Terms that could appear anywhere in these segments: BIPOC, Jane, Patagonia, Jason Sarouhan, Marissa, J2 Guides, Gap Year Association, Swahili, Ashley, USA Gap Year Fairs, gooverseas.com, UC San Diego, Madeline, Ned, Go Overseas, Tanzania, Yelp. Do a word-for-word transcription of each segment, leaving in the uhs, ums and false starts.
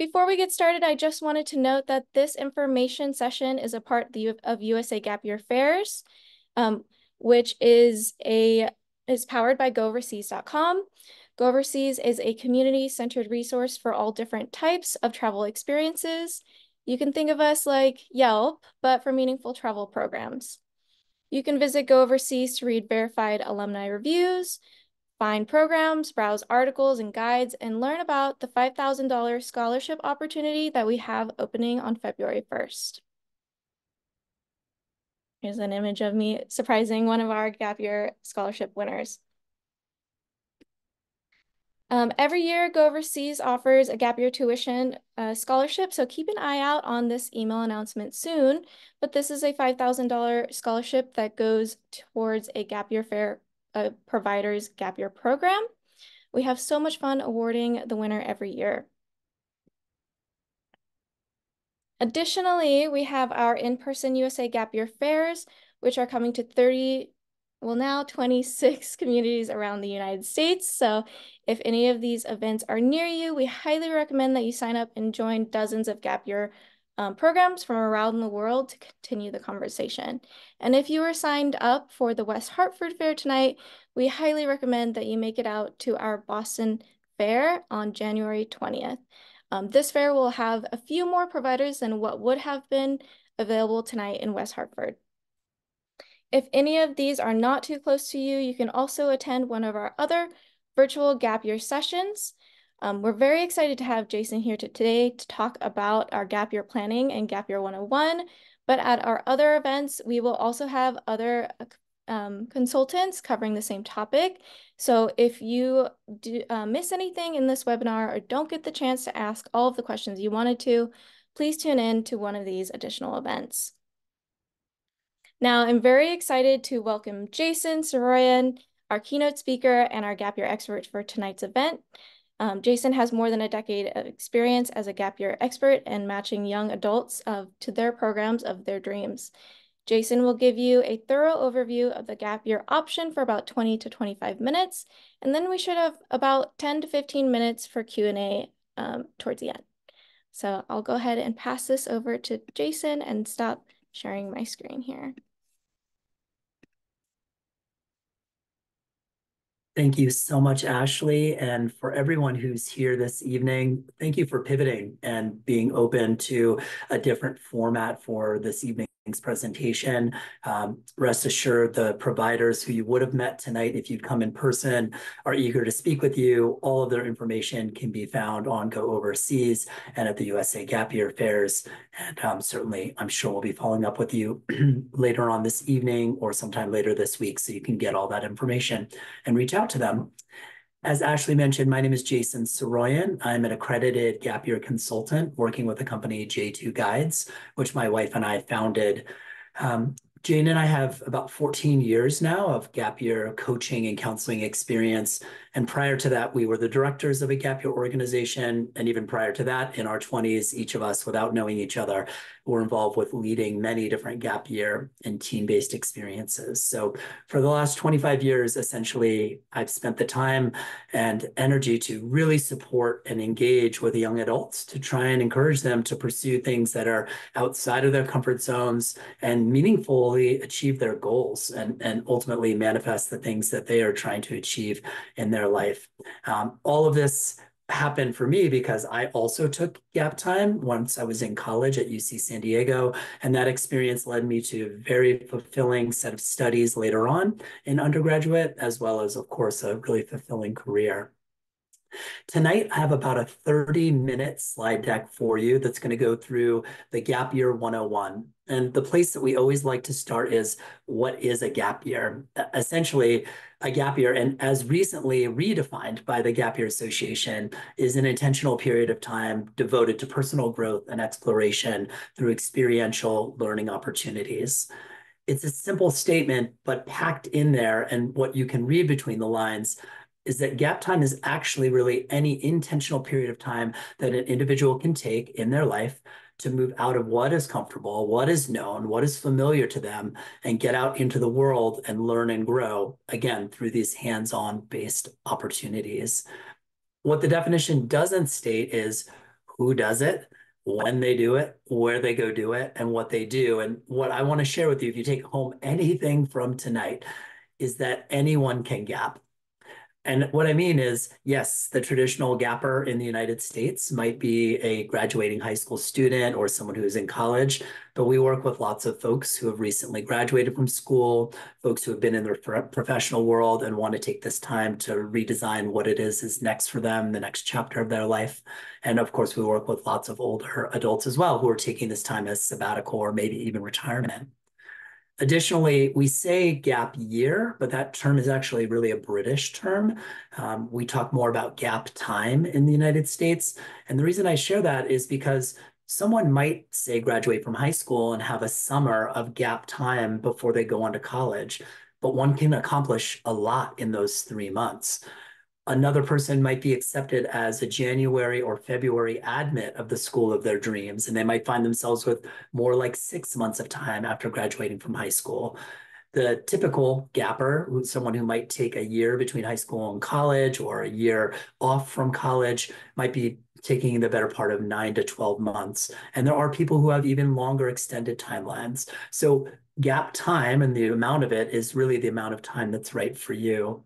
Before we get started, I just wanted to note that this information session is a part of U S A Gap Year Fairs, um, which is a is powered by go overseas dot com. Go Overseas is a community-centered resource for all different types of travel experiences. You can think of us like Yelp, but for meaningful travel programs. You can visit Go Overseas to read verified alumni reviews, find programs, browse articles and guides, and learn about the five thousand dollar scholarship opportunity that we have opening on February first. Here's an image of me surprising one of our Gap Year scholarship winners. Um, every year, Go Overseas offers a Gap Year tuition uh, scholarship, so keep an eye out on this email announcement soon, but this is a five thousand dollar scholarship that goes towards a Gap Year fair a provider's Gap Year program. We have so much fun awarding the winner every year. Additionally, we have our in-person U S A Gap Year Fairs, which are coming to thirty, well now twenty-six communities around the United States. So if any of these events are near you, we highly recommend that you sign up and join dozens of Gap Year Um, programs from around the world to continue the conversation. And if you are signed up for the West Hartford Fair tonight, we highly recommend that you make it out to our Boston Fair on January twentieth. Um, this fair will have a few more providers than what would have been available tonight in West Hartford. If any of these are not too close to you, you can also attend one of our other virtual Gap Year sessions. Um, we're very excited to have Jason here to today to talk about our Gap Year planning and Gap Year one oh one, but at our other events, we will also have other um, consultants covering the same topic. So if you do uh, miss anything in this webinar or don't get the chance to ask all of the questions you wanted to, please tune in to one of these additional events. Now, I'm very excited to welcome Jason Sarouhan, our keynote speaker and our Gap Year expert for tonight's event. Um, Jason has more than a decade of experience as a Gap Year expert and matching young adults uh, to their programs of their dreams. Jason will give you a thorough overview of the Gap Year option for about twenty to twenty-five minutes, and then we should have about ten to fifteen minutes for Q and A um, towards the end. So I'll go ahead and pass this over to Jason and stop sharing my screen here. Thank you so much, Ashley. And for everyone who's here this evening, thank you for pivoting and being open to a different format for this evening's presentation. Um, rest assured, the providers who you would have met tonight if you'd come in person are eager to speak with you. All of their information can be found on Go Overseas and at the U S A Gap Year Fairs. And um, certainly, I'm sure we'll be following up with you later on this evening or sometime later this week so you can get all that information and reach out to them. As Ashley mentioned, my name is Jason Sarouhan. I'm an accredited Gap Year consultant working with the company J two Guides, which my wife and I founded. Um, Jane and I have about fourteen years now of Gap Year coaching and counseling experience. And prior to that, we were the directors of a Gap Year organization. And even prior to that, in our twenties, each of us, without knowing each other, were involved with leading many different Gap Year and team-based experiences. So for the last twenty-five years, essentially, I've spent the time and energy to really support and engage with the young adults to try and encourage them to pursue things that are outside of their comfort zones and meaningful achieve their goals and, and ultimately manifest the things that they are trying to achieve in their life. Um, all of this happened for me because I also took gap time once I was in college at U C San Diego, and that experience led me to a very fulfilling set of studies later on in undergraduate, as well as, of course, a really fulfilling career. Tonight, I have about a thirty minute slide deck for you that's going to go through the Gap Year one oh one. And the place that we always like to start is, what is a gap year? Essentially, a gap year, and as recently redefined by the Gap Year Association, is an intentional period of time devoted to personal growth and exploration through experiential learning opportunities. It's a simple statement, but packed in there, and what you can read between the lines is that gap time is actually really any intentional period of time that an individual can take in their life to move out of what is comfortable, what is known, what is familiar to them, and get out into the world and learn and grow, again, through these hands-on based opportunities. What the definition doesn't state is who does it, when they do it, where they go do it, and what they do. And what I want to share with you, if you take home anything from tonight, is that anyone can gap. And what I mean is, yes, the traditional gapper in the United States might be a graduating high school student or someone who's in college, but we work with lots of folks who have recently graduated from school, folks who have been in the professional world and want to take this time to redesign what it is is next for them, the next chapter of their life. And of course, we work with lots of older adults as well who are taking this time as sabbatical or maybe even retirement. Additionally, we say gap year, but that term is actually really a British term. Um, we talk more about gap time in the United States. And the reason I share that is because someone might, say, graduate from high school and have a summer of gap time before they go on to college, but one can accomplish a lot in those three months. Another person might be accepted as a January or February admit of the school of their dreams, and they might find themselves with more like six months of time after graduating from high school. The typical gapper, someone who might take a year between high school and college or a year off from college, might be taking the better part of nine to twelve months. And there are people who have even longer extended timelines. So gap time and the amount of it is really the amount of time that's right for you.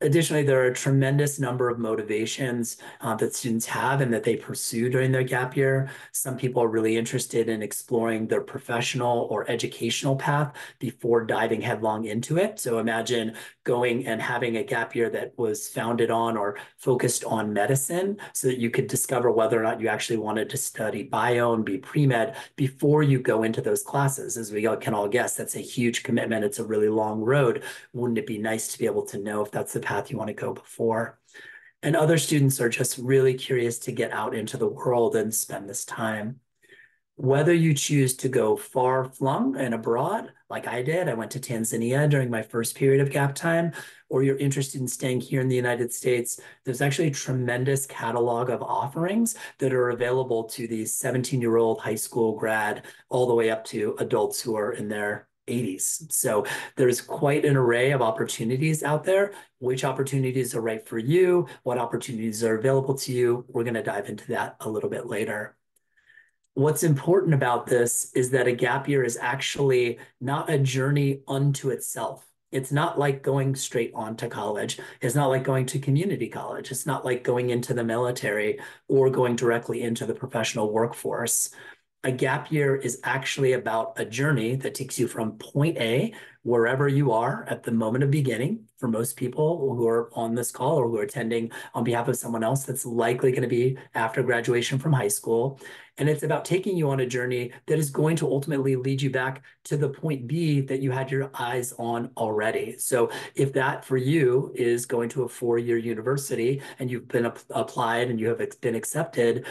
Additionally, there are a tremendous number of motivations uh, that students have and that they pursue during their gap year. Some people are really interested in exploring their professional or educational path before diving headlong into it. So imagine going and having a gap year that was founded on or focused on medicine so that you could discover whether or not you actually wanted to study bio and be pre-med before you go into those classes. As we all can all guess, that's a huge commitment. It's a really long road. Wouldn't it be nice to be able to know if that's the path you want to go before? And other students are just really curious to get out into the world and spend this time. Whether you choose to go far flung and abroad, like I did, I went to Tanzania during my first period of gap time, or you're interested in staying here in the United States, there's actually a tremendous catalog of offerings that are available to the seventeen-year-old high school grad all the way up to adults who are in their eighties. So there's quite an array of opportunities out there. Which opportunities are right for you? What opportunities are available to you? We're going to dive into that a little bit later. What's important about this is that a gap year is actually not a journey unto itself. It's not like going straight on to college. It's not like going to community college. It's not like going into the military or going directly into the professional workforce. A gap year is actually about a journey that takes you from point A, wherever you are at the moment of beginning, for most people who are on this call or who are attending on behalf of someone else, that's likely going to be after graduation from high school. And it's about taking you on a journey that is going to ultimately lead you back to the point B that you had your eyes on already. So if that for you is going to a four-year university and you've been ap- applied and you have been accepted,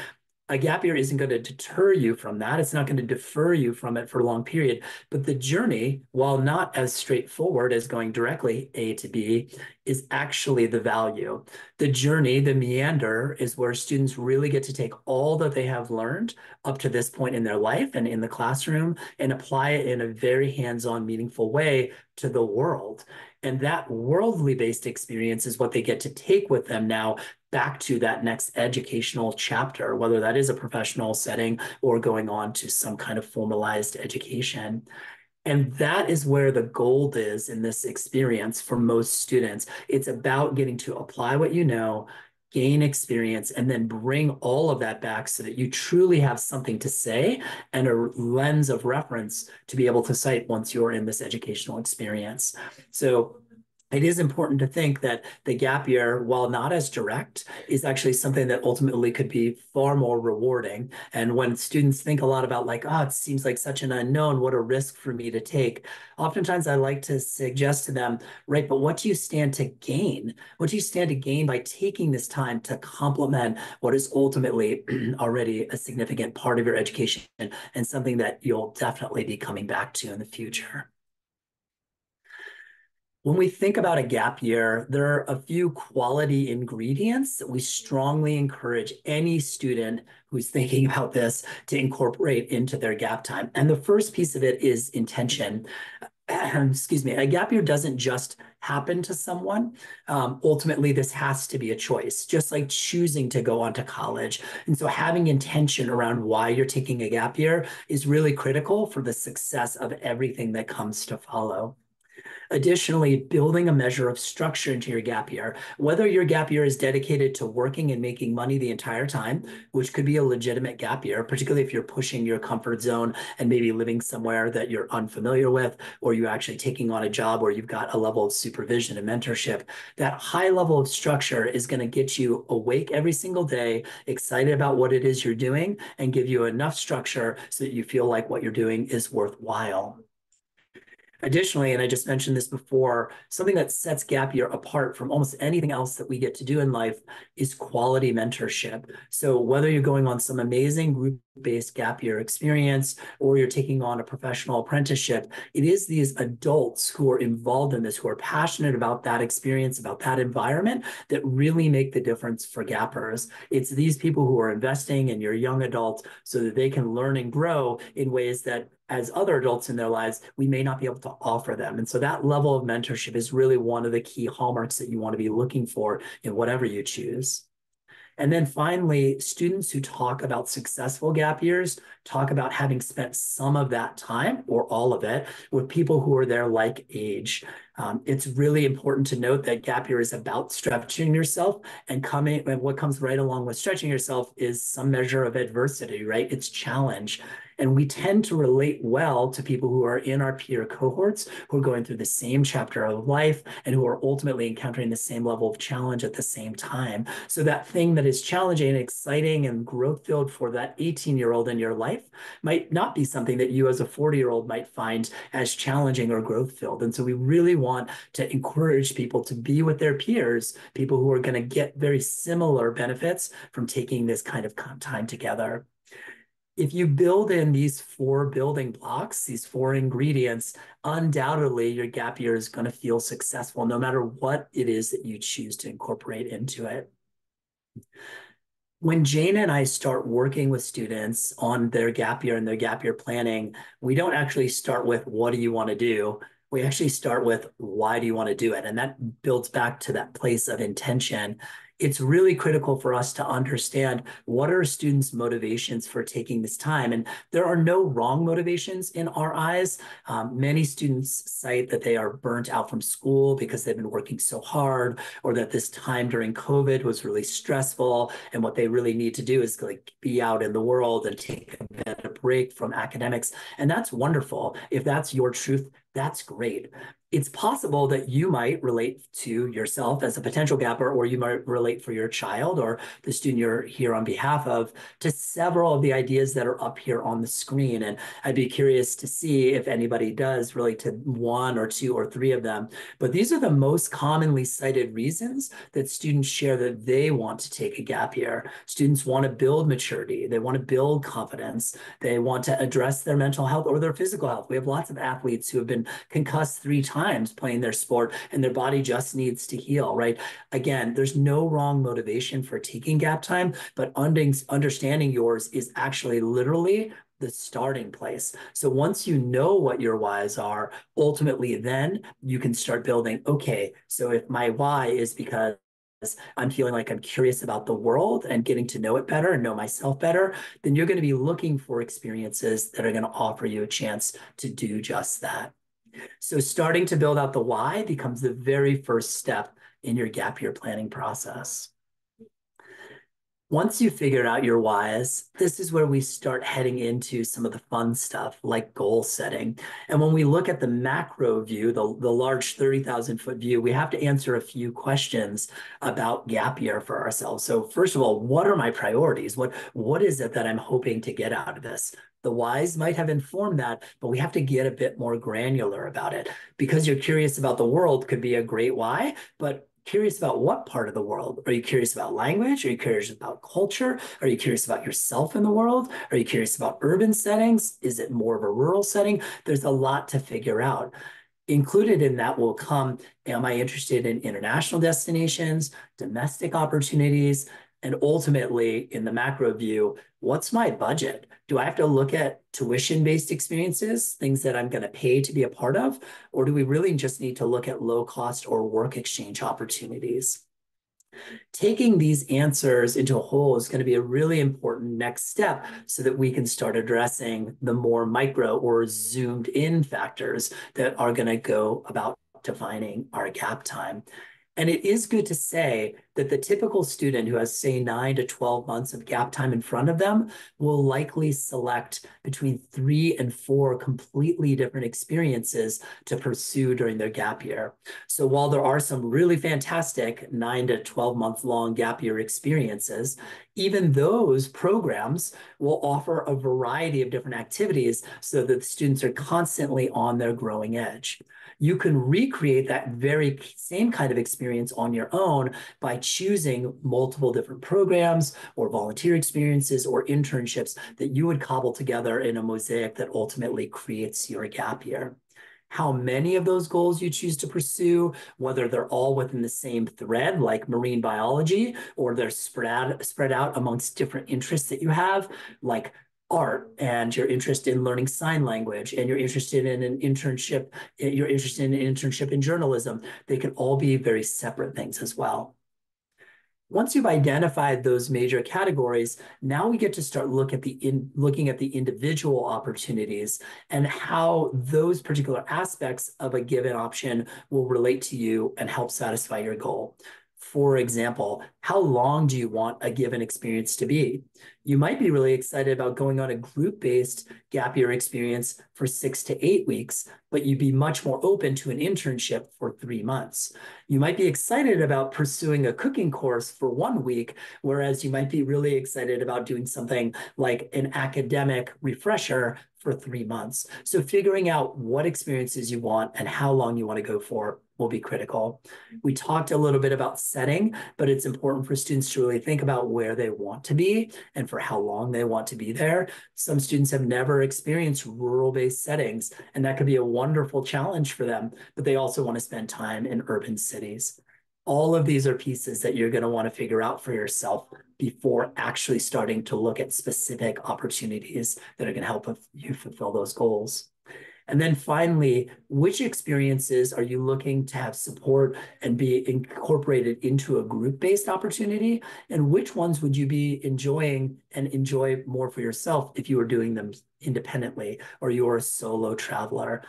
a gap year isn't going to deter you from that. It's not going to defer you from it for a long period. But the journey, while not as straightforward as going directly A to B, is actually the value. The journey, the meander, is where students really get to take all that they have learned up to this point in their life and in the classroom and apply it in a very hands-on, meaningful way to the world. And that worldly-based experience is what they get to take with them now back to that next educational chapter, whether that is a professional setting or going on to some kind of formalized education. And that is where the gold is in this experience for most students. It's about getting to apply what you know, gain experience, and then bring all of that back so that you truly have something to say and a lens of reference to be able to cite once you're in this educational experience. So it is important to think that the gap year, while not as direct, is actually something that ultimately could be far more rewarding. And when students think a lot about like, oh, it seems like such an unknown, what a risk for me to take. Oftentimes I like to suggest to them, right, but what do you stand to gain? What do you stand to gain by taking this time to complement what is ultimately already a significant part of your education and something that you'll definitely be coming back to in the future? When we think about a gap year, there are a few quality ingredients that we strongly encourage any student who's thinking about this to incorporate into their gap time. And the first piece of it is intention. excuse me, a gap year doesn't just happen to someone. Um, ultimately, this has to be a choice, just like choosing to go on to college. And so having intention around why you're taking a gap year is really critical for the success of everything that comes to follow. Additionally, building a measure of structure into your gap year, whether your gap year is dedicated to working and making money the entire time, which could be a legitimate gap year, particularly if you're pushing your comfort zone and maybe living somewhere that you're unfamiliar with, or you're actually taking on a job where you've got a level of supervision and mentorship. That high level of structure is going to get you awake every single day, excited about what it is you're doing, and give you enough structure so that you feel like what you're doing is worthwhile. Additionally, and I just mentioned this before, something that sets gap year apart from almost anything else that we get to do in life is quality mentorship. So whether you're going on some amazing group-based gap year experience or you're taking on a professional apprenticeship, it is these adults who are involved in this, who are passionate about that experience, about that environment, that really make the difference for gappers. It's these people who are investing in your young adults so that they can learn and grow in ways that as other adults in their lives, we may not be able to offer them. And so that level of mentorship is really one of the key hallmarks that you want to be looking for in whatever you choose. And then finally, students who talk about successful gap years talk about having spent some of that time or all of it with people who are their like age. Um, it's really important to note that gap year is about stretching yourself, and coming, and what comes right along with stretching yourself is some measure of adversity, right? It's challenge. And we tend to relate well to people who are in our peer cohorts, who are going through the same chapter of life and who are ultimately encountering the same level of challenge at the same time. So that thing that is challenging and exciting and growth-filled for that eighteen-year-old in your life might not be something that you as a forty-year-old might find as challenging or growth-filled. And so we really want to encourage people to be with their peers, people who are going to get very similar benefits from taking this kind of time together. If you build in these four building blocks, these four ingredients, undoubtedly your gap year is going to feel successful no matter what it is that you choose to incorporate into it. When Jane and I start working with students on their gap year and their gap year planning, we don't actually start with what do you want to do? We actually start with why do you want to do it? And that builds back to that place of intention. It's really critical for us to understand what are students' motivations for taking this time. And there are no wrong motivations in our eyes. Um, many students cite that they are burnt out from school because they've been working so hard, or that this time during COVID was really stressful. And what they really need to do is like be out in the world and take a bit of a break from academics. And that's wonderful. If that's your truth, that's great. It's possible that you might relate to yourself as a potential gapper, or you might relate for your child or the student you're here on behalf of to several of the ideas that are up here on the screen. And I'd be curious to see if anybody does relate to one or two or three of them. But these are the most commonly cited reasons that students share that they want to take a gap year. Students want to build maturity. They want to build confidence. They want to address their mental health or their physical health. We have lots of athletes who have been concussed three times times playing their sport, and their body just needs to heal, right? Again, there's no wrong motivation for taking gap time, but understanding yours is actually literally the starting place. So once you know what your whys are, ultimately then you can start building, okay, so if my why is because I'm feeling like I'm curious about the world and getting to know it better and know myself better, then you're going to be looking for experiences that are going to offer you a chance to do just that. So starting to build out the why becomes the very first step in your gap year planning process. Once you figure out your whys, this is where we start heading into some of the fun stuff like goal setting. And when we look at the macro view, the, the large thirty thousand foot view, we have to answer a few questions about gap year for ourselves. So first of all, what are my priorities? What, what is it that I'm hoping to get out of this? The whys might have informed that, but we have to get a bit more granular about it. Because you're curious about the world could be a great why, but curious about what part of the world? Are you curious about language? Are you curious about culture? Are you curious about yourself in the world? Are you curious about urban settings? Is it more of a rural setting? There's a lot to figure out. Included in that will come, am I interested in international destinations, domestic opportunities? And ultimately, in the macro view, what's my budget? Do I have to look at tuition-based experiences, things that I'm going to pay to be a part of? Or do we really just need to look at low-cost or work exchange opportunities? Taking these answers into a whole is going to be a really important next step so that we can start addressing the more micro or zoomed-in factors that are going to go about defining our gap time. And it is good to say that the typical student who has, say, nine to twelve months of gap time in front of them will likely select between three and four completely different experiences to pursue during their gap year. So while there are some really fantastic nine to twelve month long gap year experiences, even those programs will offer a variety of different activities so that the students are constantly on their growing edge. You can recreate that very same kind of experience on your own by choosing multiple different programs or volunteer experiences or internships that you would cobble together in a mosaic that ultimately creates your gap year. How many of those goals you choose to pursue, whether they're all within the same thread like marine biology, or they're spread, spread out amongst different interests that you have, like art and your interest in learning sign language and you're interested in an internship, you're interested in an internship in journalism, they can all be very separate things as well. Once you've identified those major categories, now we get to start look at the in, looking at the individual opportunities and how those particular aspects of a given option will relate to you and help satisfy your goal. For example, how long do you want a given experience to be? You might be really excited about going on a group-based gap year experience for six to eight weeks, but you'd be much more open to an internship for three months. You might be excited about pursuing a cooking course for one week, whereas you might be really excited about doing something like an academic refresher for three months. So figuring out what experiences you want and how long you want to go for will be critical. We talked a little bit about setting, but it's important for students to really think about where they want to be and for how long they want to be there. Some students have never experienced rural-based settings, and that could be a wonderful challenge for them, but they also want to spend time in urban cities. All of these are pieces that you're going to want to figure out for yourself before actually starting to look at specific opportunities that are going to help you fulfill those goals. And then finally, which experiences are you looking to have support and be incorporated into a group-based opportunity? And which ones would you be enjoying and enjoy more for yourself if you were doing them independently or you were a solo traveler?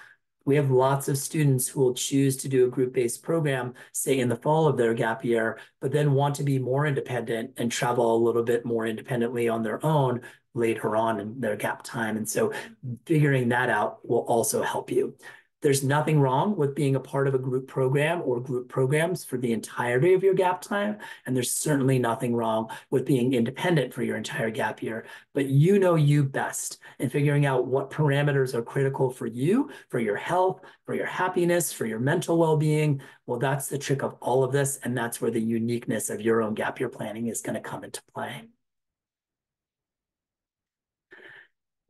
We have lots of students who will choose to do a group-based program, say in the fall of their gap year, but then want to be more independent and travel a little bit more independently on their own later on in their gap time. And so figuring that out will also help you. There's nothing wrong with being a part of a group program or group programs for the entirety of your gap time. And there's certainly nothing wrong with being independent for your entire gap year, but you know you best, and figuring out what parameters are critical for you, for your health, for your happiness, for your mental well-being. Well, that's the trick of all of this. And that's where the uniqueness of your own gap year planning is going to come into play.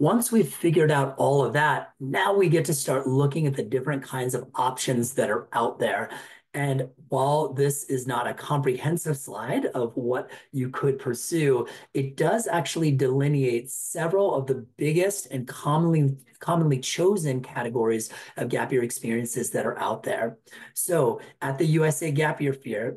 Once we've figured out all of that, now we get to start looking at the different kinds of options that are out there. And while this is not a comprehensive slide of what you could pursue, it does actually delineate several of the biggest and commonly, commonly chosen categories of gap year experiences that are out there. So at the U S A Gap Year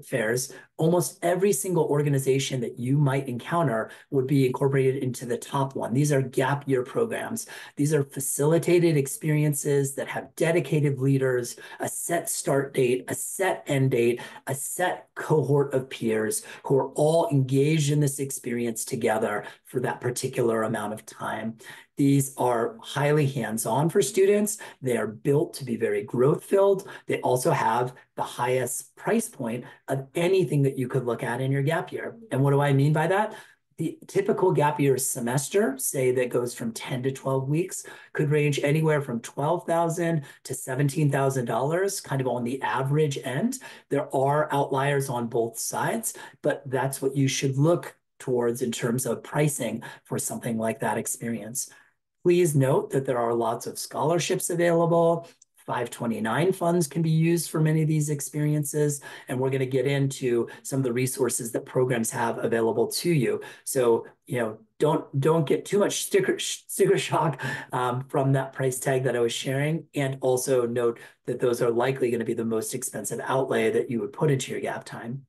Fairs, almost every single organization that you might encounter would be incorporated into the top one. These are gap year programs. These are facilitated experiences that have dedicated leaders, a set start date, a set end date, a set cohort of peers who are all engaged in this experience together for that particular amount of time. These are highly hands-on for students. They are built to be very growth-filled. They also have the highest price point of anything that you could look at in your gap year. And what do I mean by that? The typical gap year semester, say that goes from ten to twelve weeks, could range anywhere from twelve thousand dollars to seventeen thousand dollars, kind of on the average end. There are outliers on both sides, but that's what you should look towards in terms of pricing for something like that experience. Please note that there are lots of scholarships available, five twenty-nine funds can be used for many of these experiences. And we're going to get into some of the resources that programs have available to you. So, you know, don't, don't get too much sticker, sticker shock um, from that price tag that I was sharing. And also note that those are likely going to be the most expensive outlay that you would put into your gap time.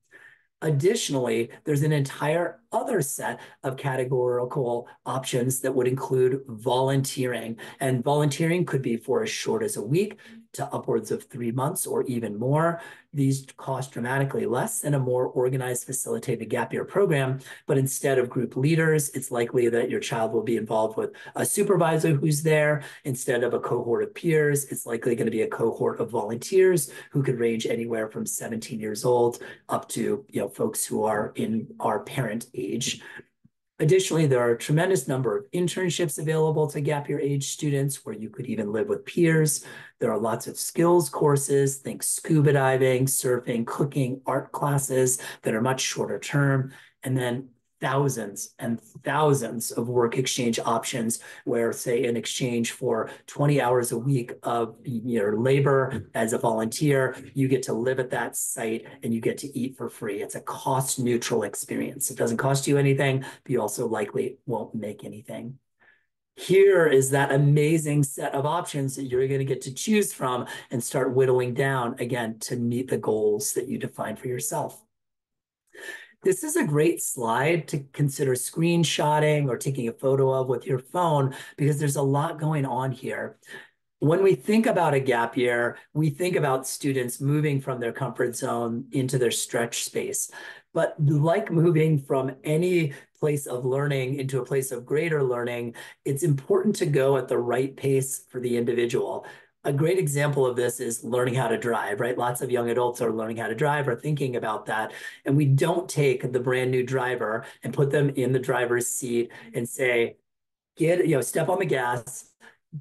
Additionally, there's an entire other set of categorical options that would include volunteering. And volunteering could be for as short as a week to upwards of three months or even more. These cost dramatically less than a more organized, facilitated gap year program. But instead of group leaders, it's likely that your child will be involved with a supervisor who's there. Instead of a cohort of peers, it's likely going to be a cohort of volunteers who could range anywhere from seventeen years old up to, you know, folks who are in our parent age. Additionally, there are a tremendous number of internships available to gap year age students where you could even live with peers. There are lots of skills courses, think scuba diving, surfing, cooking, art classes that are much shorter term, and then thousands and thousands of work exchange options where, say, in exchange for twenty hours a week of your labor as a volunteer, you get to live at that site and you get to eat for free. It's a cost neutral experience. It doesn't cost you anything, but you also likely won't make anything. Here is that amazing set of options that you're going to get to choose from and start whittling down, again, to meet the goals that you define for yourself. This is a great slide to consider screenshotting or taking a photo of with your phone, because there's a lot going on here. When we think about a gap year, we think about students moving from their comfort zone into their stretch space. But like moving from any place of learning into a place of greater learning, it's important to go at the right pace for the individual. A great example of this is learning how to drive, right? Lots of young adults are learning how to drive or thinking about that. And we don't take the brand new driver and put them in the driver's seat and say, get, you know, step on the gas,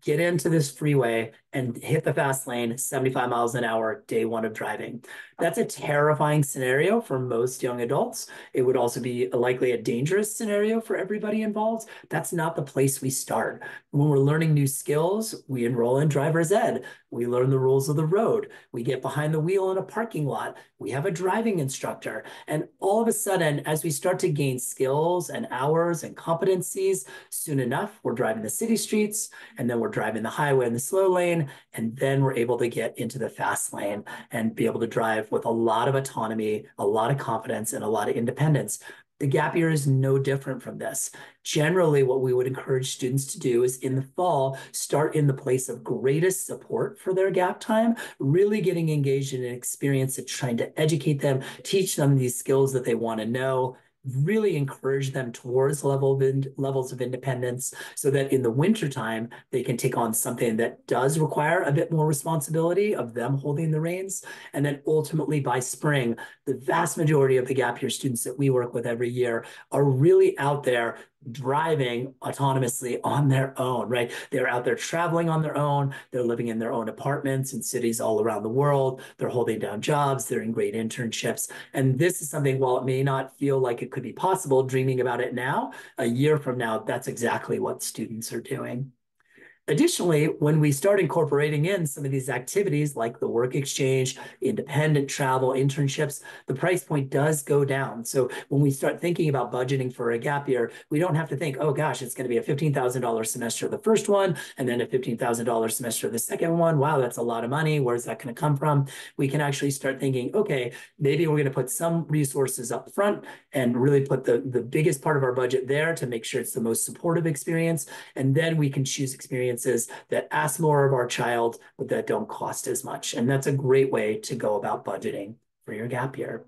get into this freeway and hit the fast lane, seventy-five miles an hour, day one of driving. That's a terrifying scenario for most young adults. It would also be likely a dangerous scenario for everybody involved. That's not the place we start. When we're learning new skills, we enroll in driver's ed. We learn the rules of the road. We get behind the wheel in a parking lot. We have a driving instructor. And all of a sudden, as we start to gain skills and hours and competencies, soon enough, we're driving the city streets, and then we're driving the highway and the slow lane, and then we're able to get into the fast lane and be able to drive with a lot of autonomy, a lot of confidence, and a lot of independence. The gap year is no different from this. Generally, what we would encourage students to do is in the fall, start in the place of greatest support for their gap time, really getting engaged in an experience of trying to educate them, teach them these skills that they want to know, really encourage them towards level of levels of independence so that in the wintertime, they can take on something that does require a bit more responsibility of them holding the reins. And then ultimately by spring, the vast majority of the gap year students that we work with every year are really out there driving autonomously on their own, right? They're out there traveling on their own. They're living in their own apartments in cities all around the world. They're holding down jobs. They're in great internships. And this is something, while it may not feel like it could be possible, dreaming about it now, a year from now, that's exactly what students are doing. Additionally, when we start incorporating in some of these activities like the work exchange, independent travel, internships, the price point does go down. So when we start thinking about budgeting for a gap year, we don't have to think, oh gosh, it's going to be a fifteen thousand dollar semester the first one, and then a fifteen thousand dollar semester the second one. Wow, that's a lot of money. Where's that going to come from? We can actually start thinking, okay, maybe we're going to put some resources up front and really put the, the biggest part of our budget there to make sure it's the most supportive experience. And then we can choose experience that ask more of our child, but that don't cost as much. And that's a great way to go about budgeting for your gap year.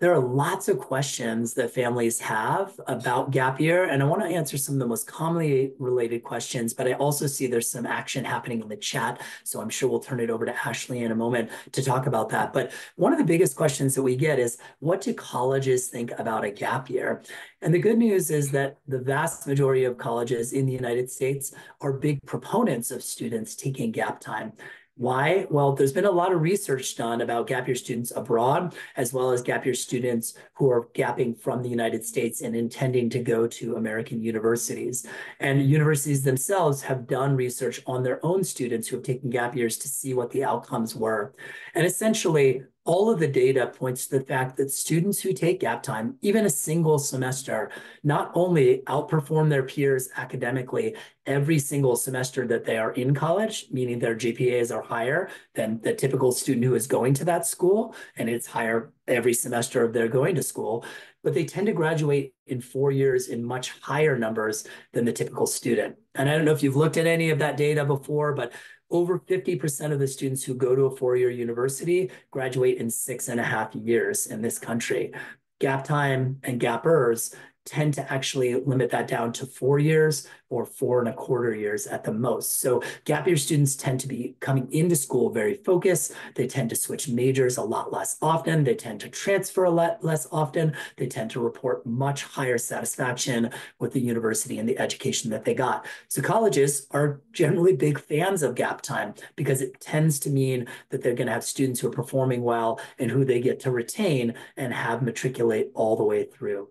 There are lots of questions that families have about gap year, and I want to answer some of the most commonly related questions, but I also see there's some action happening in the chat, so I'm sure we'll turn it over to Ashley in a moment to talk about that. But one of the biggest questions that we get is, what do colleges think about a gap year? And the good news is that the vast majority of colleges in the United States are big proponents of students taking gap time. Why? Well, there's been a lot of research done about gap year students abroad, as well as gap year students who are gapping from the United States and intending to go to American universities. And universities themselves have done research on their own students who have taken gap years to see what the outcomes were. And essentially, all of the data points to the fact that students who take gap time, even a single semester, not only outperform their peers academically every single semester that they are in college, meaning their G P As are higher than the typical student who is going to that school, and it's higher every semester they're going to school, but they tend to graduate in four years in much higher numbers than the typical student. And I don't know if you've looked at any of that data before, but over fifty percent of the students who go to a four-year university graduate in six and a half years in this country. Gap time and gappers tend to actually limit that down to four years or four and a quarter years at the most. So gap year students tend to be coming into school very focused. They tend to switch majors a lot less often. They tend to transfer a lot less often. They tend to report much higher satisfaction with the university and the education that they got. So colleges are generally big fans of gap time because it tends to mean that they're going to have students who are performing well and who they get to retain and have matriculate all the way through.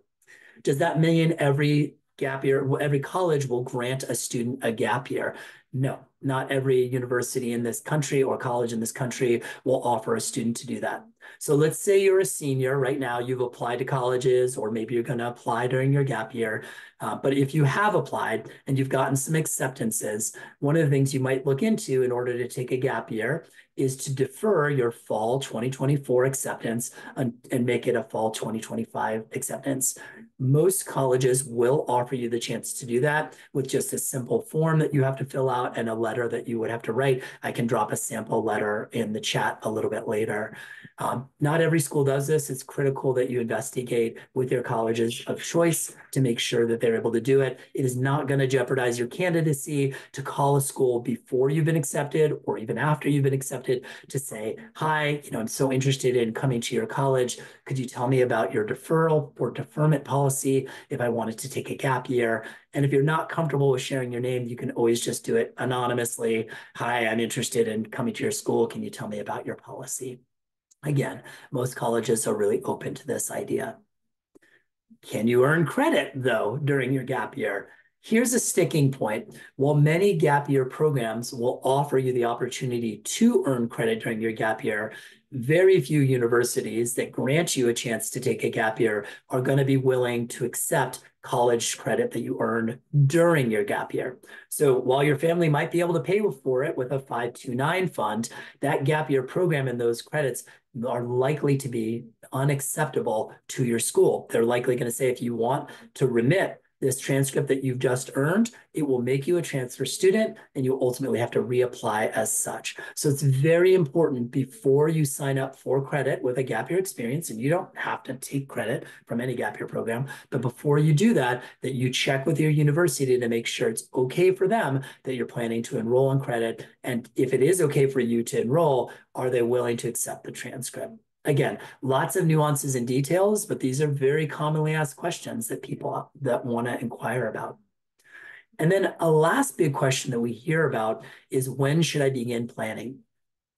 Does that mean every gap year, every college will grant a student a gap year? No, not every university in this country or college in this country will offer a student to do that. So let's say you're a senior right now, you've applied to colleges, or maybe you're going to apply during your gap year. Uh, but if you have applied and you've gotten some acceptances, one of the things you might look into in order to take a gap year is to defer your fall twenty twenty-four acceptance and, and make it a fall twenty twenty-five acceptance. Most colleges will offer you the chance to do that with just a simple form that you have to fill out and a letter that you would have to write. I can drop a sample letter in the chat a little bit later. Um, not every school does this. It's critical that you investigate with your colleges of choice to make sure that they're able to do it. It is not going to jeopardize your candidacy to call a school before you've been accepted or even after you've been accepted to say, hi, you know, I'm so interested in coming to your college. Could you tell me about your deferral or deferment policy if I wanted to take a gap year? And if you're not comfortable with sharing your name, you can always just do it anonymously. Hi, I'm interested in coming to your school. Can you tell me about your policy? Again, most colleges are really open to this idea. Can you earn credit, though, during your gap year? Here's a sticking point. While many gap year programs will offer you the opportunity to earn credit during your gap year, very few universities that grant you a chance to take a gap year are going to be willing to accept college credit that you earned during your gap year. So while your family might be able to pay for it with a five two nine fund, that gap year program and those credits are likely to be unacceptable to your school. They're likely going to say, if you want to remit this transcript that you've just earned, it will make you a transfer student and you ultimately have to reapply as such. So it's very important before you sign up for credit with a gap year experience, and you don't have to take credit from any gap year program, but before you do that, that you check with your university to make sure it's okay for them that you're planning to enroll on credit. And if it is okay for you to enroll, are they willing to accept the transcript? Again, lots of nuances and details, but these are very commonly asked questions that people that want to inquire about. And then a last big question that we hear about is, when should I begin planning?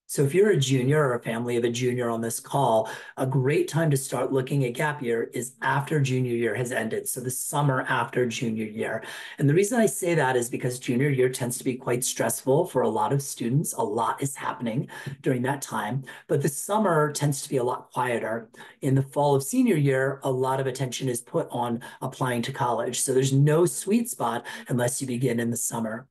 So if you're a junior or a family of a junior on this call, a great time to start looking at gap year is after junior year has ended. So the summer after junior year. And the reason I say that is because junior year tends to be quite stressful for a lot of students. A lot is happening during that time, but the summer tends to be a lot quieter. In the fall of senior year, a lot of attention is put on applying to college. So there's no sweet spot unless you begin in the summer.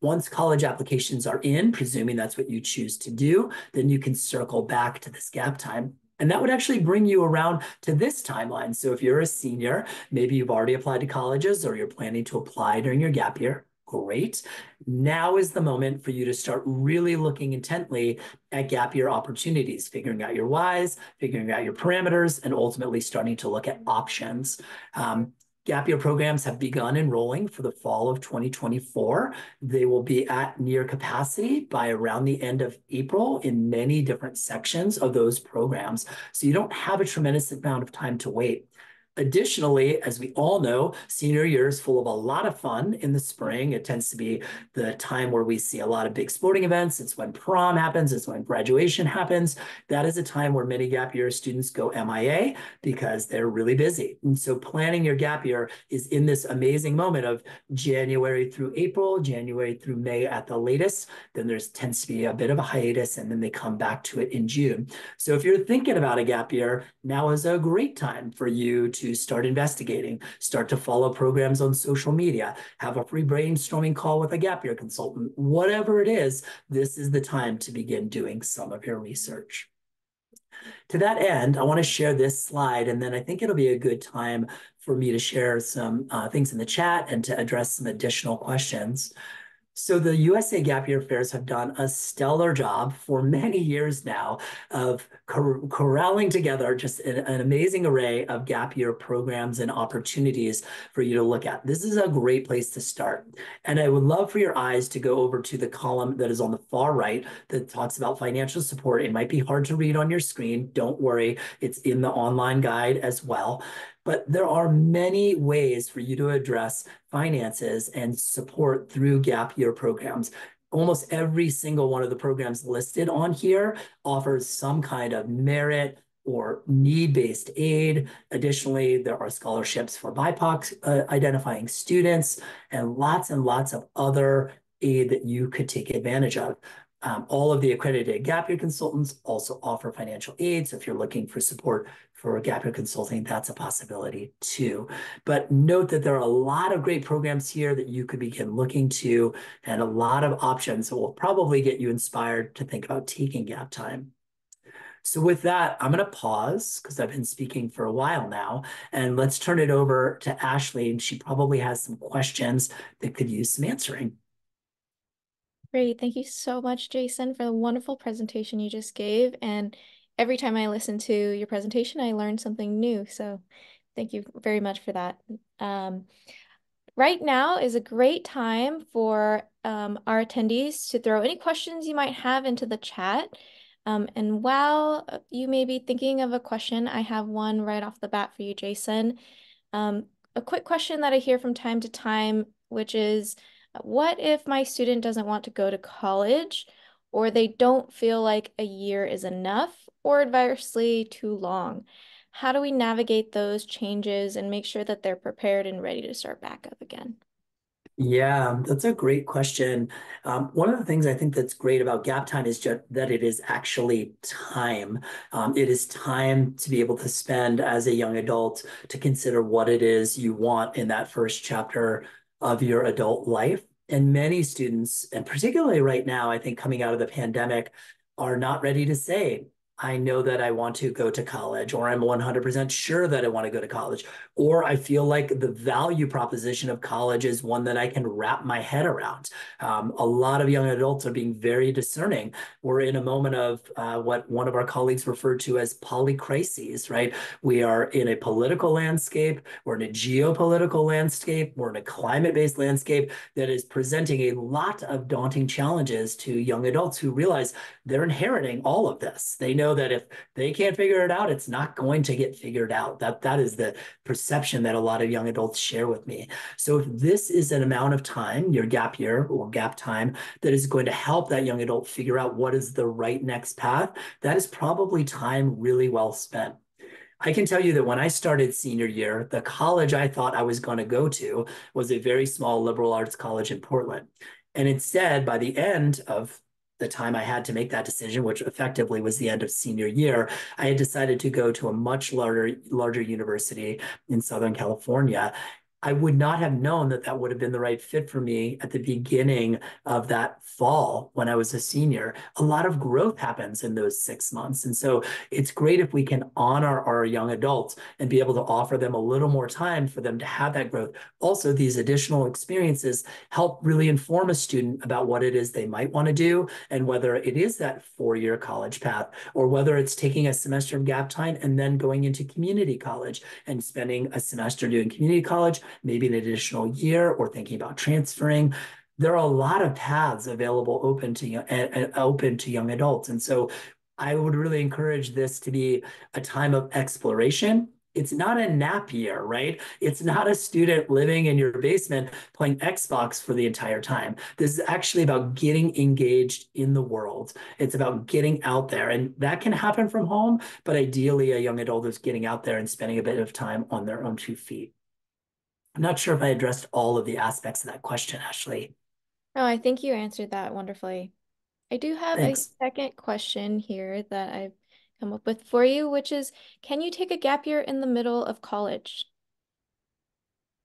Once college applications are in, presuming that's what you choose to do, then you can circle back to this gap time. And that would actually bring you around to this timeline. So if you're a senior, maybe you've already applied to colleges or you're planning to apply during your gap year. Great. Now is the moment for you to start really looking intently at gap year opportunities, figuring out your whys, figuring out your parameters, and ultimately starting to look at options. Um, Gap year programs have begun enrolling for the fall of twenty twenty-four. They will be at near capacity by around the end of April in many different sections of those programs. So you don't have a tremendous amount of time to wait. Additionally, as we all know, senior year is full of a lot of fun in the spring. It tends to be the time where we see a lot of big sporting events. It's when prom happens. It's when graduation happens. That is a time where many gap year students go M I A because they're really busy. And so planning your gap year is in this amazing moment of January through April, January through May at the latest. Then there's tends to be a bit of a hiatus, and then they come back to it in June. So if you're thinking about a gap year, now is a great time for you to start investigating, start to follow programs on social media, have a free brainstorming call with a gap year consultant. Whatever it is, this is the time to begin doing some of your research. To that end, I want to share this slide, and then I think it'll be a good time for me to share some uh, things in the chat and to address some additional questions. So the U S A Gap Year Fairs have done a stellar job for many years now of cor corralling together just an, an amazing array of gap year programs and opportunities for you to look at. This is a great place to start. And I would love for your eyes to go over to the column that is on the far right that talks about financial support. It might be hard to read on your screen. Don't worry. It's in the online guide as well. But there are many ways for you to address finances and support through gap year programs. Almost every single one of the programs listed on here offers some kind of merit or need-based aid. Additionally, there are scholarships for B I P O C uh, identifying students and lots and lots of other aid that you could take advantage of. Um, all of the accredited gap year consultants also offer financial aid. So if you're looking for support for gap year consulting, that's a possibility too. But note that there are a lot of great programs here that you could begin looking to, and a lot of options that will probably get you inspired to think about taking gap time. So with that, I'm going to pause because I've been speaking for a while now, and let's turn it over to Ashley, and she probably has some questions that could use some answering. Great. Thank you so much, Jason, for the wonderful presentation you just gave. And every time I listen to your presentation, I learn something new. So thank you very much for that. Um, right now is a great time for um, our attendees to throw any questions you might have into the chat. Um, and while you may be thinking of a question, I have one right off the bat for you, Jason. Um, a quick question that I hear from time to time, which is, what if my student doesn't want to go to college, or they don't feel like a year is enough, or adversely too long? How do we navigate those changes and make sure that they're prepared and ready to start back up again? Yeah, that's a great question. Um, one of the things I think that's great about gap time is just that it is actually time. Um, it is time to be able to spend as a young adult to consider what it is you want in that first chapter of your adult life. And many students, and particularly right now, I think coming out of the pandemic, are not ready to say, I know that I want to go to college, or I'm one hundred percent sure that I want to go to college, or I feel like the value proposition of college is one that I can wrap my head around. Um, a lot of young adults are being very discerning. We're in a moment of uh, what one of our colleagues referred to as polycrises, right? We are in a political landscape, we're in a geopolitical landscape, we're in a climate-based landscape that is presenting a lot of daunting challenges to young adults who realize they're inheriting all of this. They know that if they can't figure it out, it's not going to get figured out. That, that is the perception that a lot of young adults share with me. So if this is an amount of time, your gap year or gap time, that is going to help that young adult figure out what is the right next path, that is probably time really well spent. I can tell you that when I started senior year, the college I thought I was going to go to was a very small liberal arts college in Portland. And instead, by the end of the time I had to make that decision, which effectively was the end of senior year, I had decided to go to a much larger, larger university in Southern California. I would not have known that that would have been the right fit for me at the beginning of that fall when I was a senior. A lot of growth happens in those six months. And so it's great if we can honor our young adults and be able to offer them a little more time for them to have that growth. Also, these additional experiences help really inform a student about what it is they might want to do, and whether it is that four-year college path, or whether it's taking a semester of gap time and then going into community college and spending a semester doing community college, maybe an additional year, or thinking about transferring. There are a lot of paths available open to young, and open to young adults. And so I would really encourage this to be a time of exploration it's not a nap year, right? It's not a student living in your basement playing Xbox for the entire time. This is actually about getting engaged in the world. It's about getting out there, and that can happen from home, but ideally a young adult is getting out there and spending a bit of time on their own two feet. I'm not sure if I addressed all of the aspects of that question, Ashley. No, I think you answered that wonderfully. I do have Thanks. a second question here that I've come up with for you, which is, can you take a gap year in the middle of college?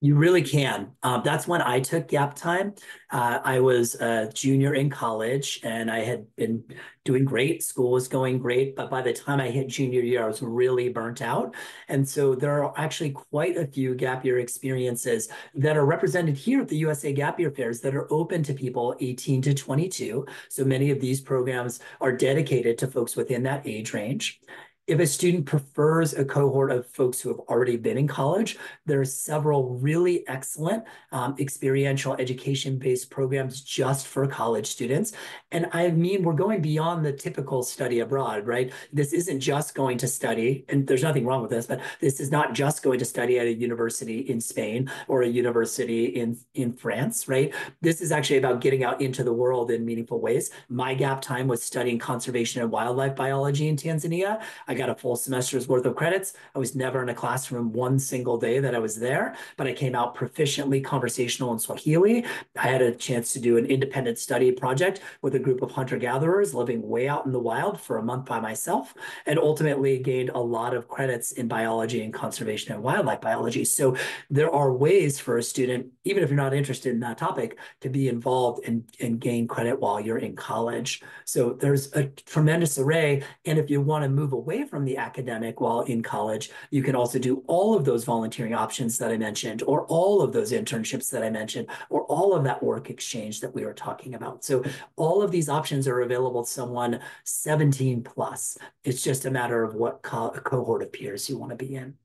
You really can. Um, that's when I took gap time. Uh, I was a junior in college and I had been doing great. School was going great. But by the time I hit junior year, I was really burnt out. And so there are actually quite a few gap year experiences that are represented here at the U S A Gap Year Fairs that are open to people eighteen to twenty-two. So many of these programs are dedicated to folks within that age range. If a student prefers a cohort of folks who have already been in college, there are several really excellent um, experiential education-based programs just for college students. And I mean, we're going beyond the typical study abroad, right? This isn't just going to study, and there's nothing wrong with this, but this is not just going to study at a university in Spain or a university in, in France, right? This is actually about getting out into the world in meaningful ways. My gap time was studying conservation and wildlife biology in Tanzania. I I got a full semester's worth of credits. I was never in a classroom one single day that I was there, but I came out proficiently conversational in Swahili. I had a chance to do an independent study project with a group of hunter-gatherers living way out in the wild for a month by myself, and ultimately gained a lot of credits in biology and conservation and wildlife biology. So there are ways for a student, even if you're not interested in that topic, to be involved and, and gain credit while you're in college. So there's a tremendous array, and if you want to move away from the academic while in college, you can also do all of those volunteering options that I mentioned, or all of those internships that I mentioned, or all of that work exchange that we were talking about. So all of these options are available to someone seventeen plus. It's just a matter of what co cohort of peers you want to be in.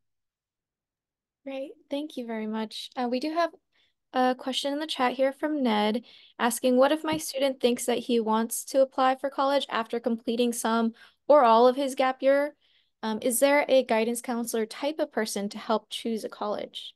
Great. Thank you very much. Uh, we do have a question in the chat here from Ned asking, what if my student thinks that he wants to apply for college after completing some or all of his gap year? Um, is there a guidance counselor type of person to help choose a college?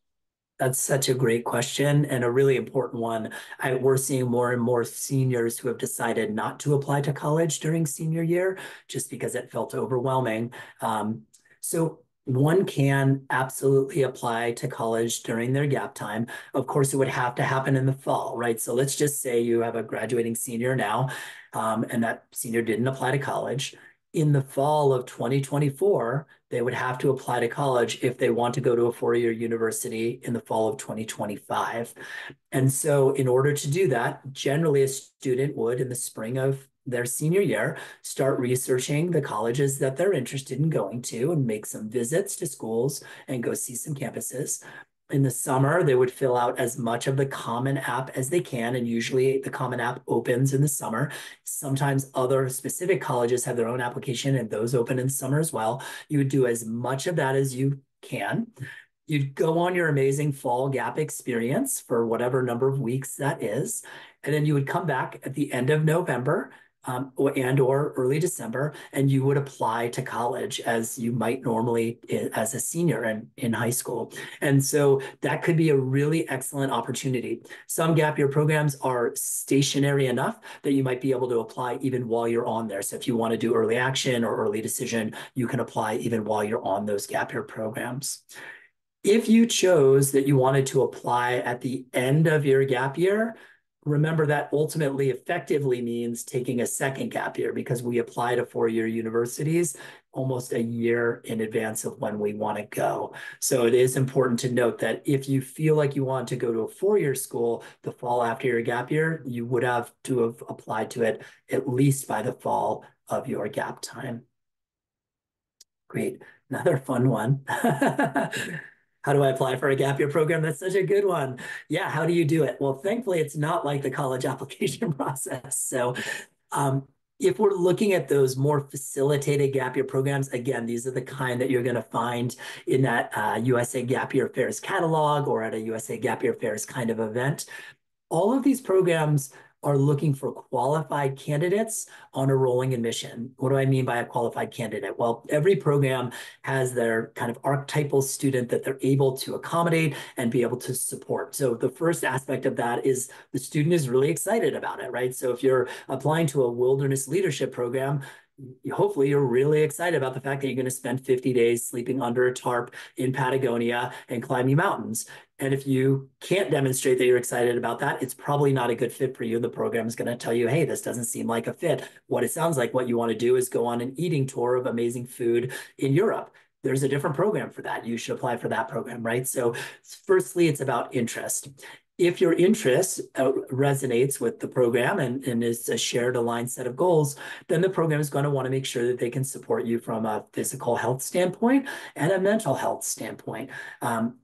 That's such a great question and a really important one. I, we're seeing more and more seniors who have decided not to apply to college during senior year just because it felt overwhelming. Um, so one can absolutely apply to college during their gap time. Of course, it would have to happen in the fall, right? So let's just say you have a graduating senior now, um, and that senior didn't apply to college. In the fall of twenty twenty-four, they would have to apply to college if they want to go to a four-year university in the fall of twenty twenty-five. And so in order to do that, generally a student would, in the spring of their senior year, start researching the colleges that they're interested in going to and make some visits to schools and go see some campuses. In the summer, they would fill out as much of the Common App as they can, and usually the Common App opens in the summer. Sometimes other specific colleges have their own application, and those open in summer as well. You would do as much of that as you can. You'd go on your amazing fall gap experience for whatever number of weeks that is, and then you would come back at the end of November Um, and or early December, and you would apply to college as you might normally as a senior in, in high school. And so that could be a really excellent opportunity. Some gap year programs are stationary enough that you might be able to apply even while you're on there. So if you want to do early action or early decision, you can apply even while you're on those gap year programs. If you chose that you wanted to apply at the end of your gap year, remember that ultimately effectively means taking a second gap year, because we apply to four-year universities almost a year in advance of when we want to go. So it is important to note that if you feel like you want to go to a four-year school the fall after your gap year, you would have to have applied to it at least by the fall of your gap time. Great. Another fun one. How do I apply for a gap year program? That's such a good one. Yeah, how do you do it? Well, thankfully, it's not like the college application process. So um, if we're looking at those more facilitated gap year programs, again, these are the kind that you're going to find in that uh, U S A Gap Year Fairs catalog or at a U S A Gap Year Fairs kind of event. All of these programs are looking for qualified candidates on a rolling admission. What do I mean by a qualified candidate? Well, every program has their kind of archetypal student that they're able to accommodate and be able to support. So the first aspect of that is the student is really excited about it, right? So if you're applying to a wilderness leadership program, hopefully you're really excited about the fact that you're going to spend fifty days sleeping under a tarp in Patagonia and climbing mountains. And if you can't demonstrate that you're excited about that, it's probably not a good fit for you. The program is going to tell you, hey, this doesn't seem like a fit. What it sounds like what you want to do is go on an eating tour of amazing food in Europe. There's a different program for that. You should apply for that program, right? So firstly, it's about interest. If your interest uh, resonates with the program and, and is a shared aligned set of goals, then the program is going to want to make sure that they can support you from a physical health standpoint and a mental health standpoint. Um,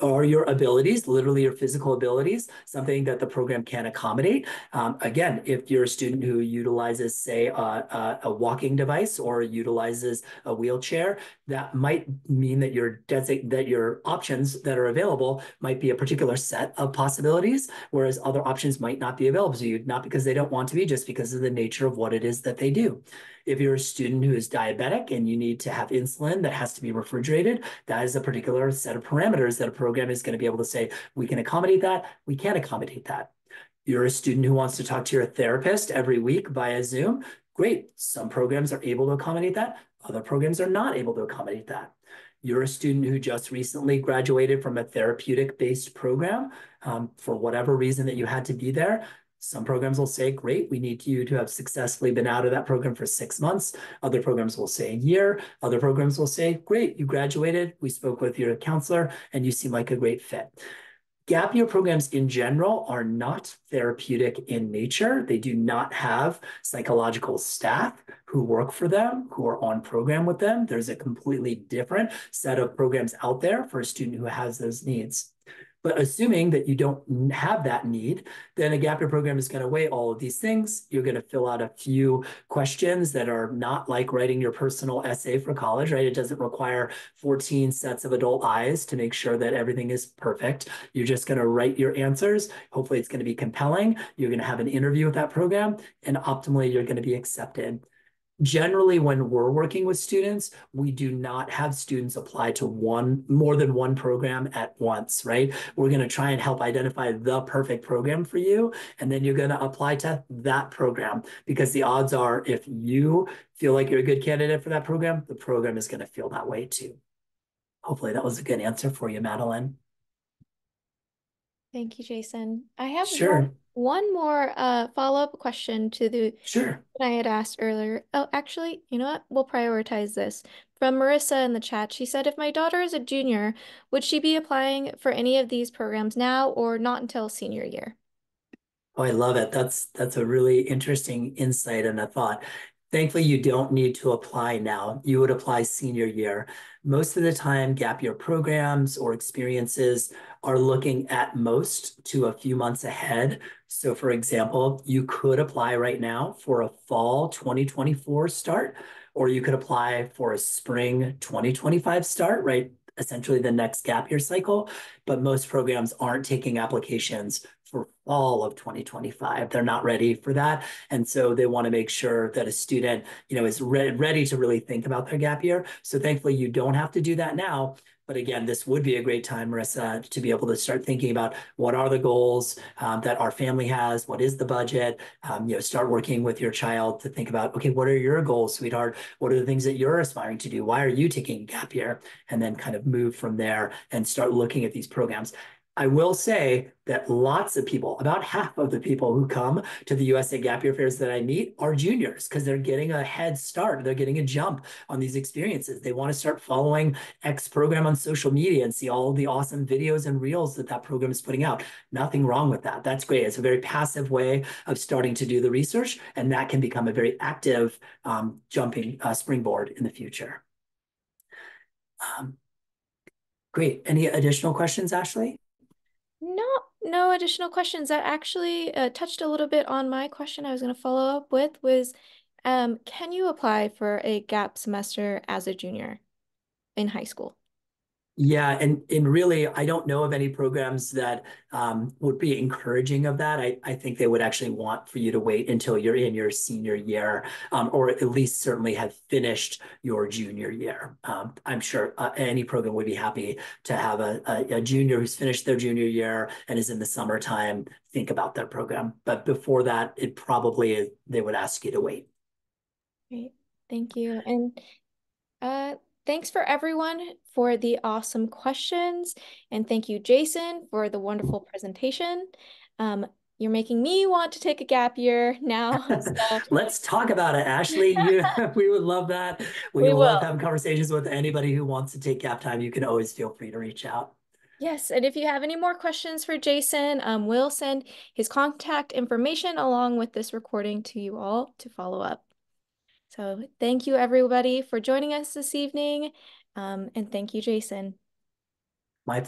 are your abilities, literally your physical abilities, something that the program can accommodate? Um, again, if you're a student who utilizes, say, a, a walking device or utilizes a wheelchair, that might mean that your, that your options that are available might be a particular set of possibilities. Possibilities, whereas other options might not be available to you, not because they don't want to be, just because of the nature of what it is that they do. If you're a student who is diabetic and you need to have insulin that has to be refrigerated, that is a particular set of parameters that a program is going to be able to say, we can accommodate that, we can't accommodate that. You're a student who wants to talk to your therapist every week via Zoom, great. Some programs are able to accommodate that, other programs are not able to accommodate that. You're a student who just recently graduated from a therapeutic-based program. Um, for whatever reason that you had to be there, some programs will say, great, we need you to have successfully been out of that program for six months. Other programs will say a year. Other programs will say, great, you graduated. We spoke with your counselor, and you seem like a great fit. Gap year programs in general are not therapeutic in nature. They do not have psychological staff who work for them, who are on program with them. There's a completely different set of programs out there for a student who has those needs. But assuming that you don't have that need, then a gap year program is going to weigh all of these things. You're going to fill out a few questions that are not like writing your personal essay for college, right? It doesn't require fourteen sets of adult eyes to make sure that everything is perfect. You're just going to write your answers. Hopefully it's going to be compelling. You're going to have an interview with that program, and optimally you're going to be accepted. Generally, when we're working with students, we do not have students apply to one more than one program at once, right? We're going to try and help identify the perfect program for you, and then you're going to apply to that program, because the odds are if you feel like you're a good candidate for that program, the program is going to feel that way too. Hopefully that was a good answer for you, Madeline. Thank you, Jason. I have sure. one. One more uh, follow-up question to the sure. I had asked earlier. Oh, actually, you know what? We'll prioritize this. From Marissa in the chat, she said, if my daughter is a junior, would she be applying for any of these programs now or not until senior year? Oh, I love it. That's, that's a really interesting insight and a thought. Thankfully, you don't need to apply now. You would apply senior year. Most of the time, gap year programs or experiences are looking at most to a few months ahead. So for example, you could apply right now for a fall twenty twenty-four start, or you could apply for a spring twenty twenty-five start, right? Essentially the next gap year cycle, but most programs aren't taking applications for fall of twenty twenty-five. They're not ready for that. And so they want to make sure that a student, you know, is re- ready to really think about their gap year. So thankfully you don't have to do that now. But again, this would be a great time, Marissa, to be able to start thinking about what are the goals um, that our family has, what is the budget, um, you know, start working with your child to think about, okay, what are your goals, sweetheart? What are the things that you're aspiring to do? Why are you taking a gap year? And then kind of move from there and start looking at these programs. I will say that lots of people, about half of the people who come to the U S A Gap Year Fairs that I meet are juniors, because they're getting a head start. They're getting a jump on these experiences. They want to start following X program on social media and see all the awesome videos and reels that that program is putting out. Nothing wrong with that. That's great. It's a very passive way of starting to do the research, and that can become a very active um, jumping uh, springboard in the future. Um, great. Any additional questions, Ashley? No, no additional questions. That actually uh, touched a little bit on my question I was going to follow up with was, um, can you apply for a gap semester as a junior in high school? Yeah, and, and really, I don't know of any programs that um, would be encouraging of that. I, I think they would actually want for you to wait until you're in your senior year, um, or at least certainly have finished your junior year. Um, I'm sure uh, any program would be happy to have a, a, a junior who's finished their junior year and is in the summertime think about their program. But before that, it probably, they would ask you to wait. Great, thank you. And uh. Thanks for everyone for the awesome questions. And thank you, Jason, for the wonderful presentation. Um, you're making me want to take a gap year now. So. Let's talk about it, Ashley. You, we would love that. We, we love having conversations with anybody who wants to take gap time. You can always feel free to reach out. Yes, and if you have any more questions for Jason, um, we'll send his contact information along with this recording to you all to follow up. So thank you, everybody, for joining us this evening. Um, and thank you, Jason. My pleasure.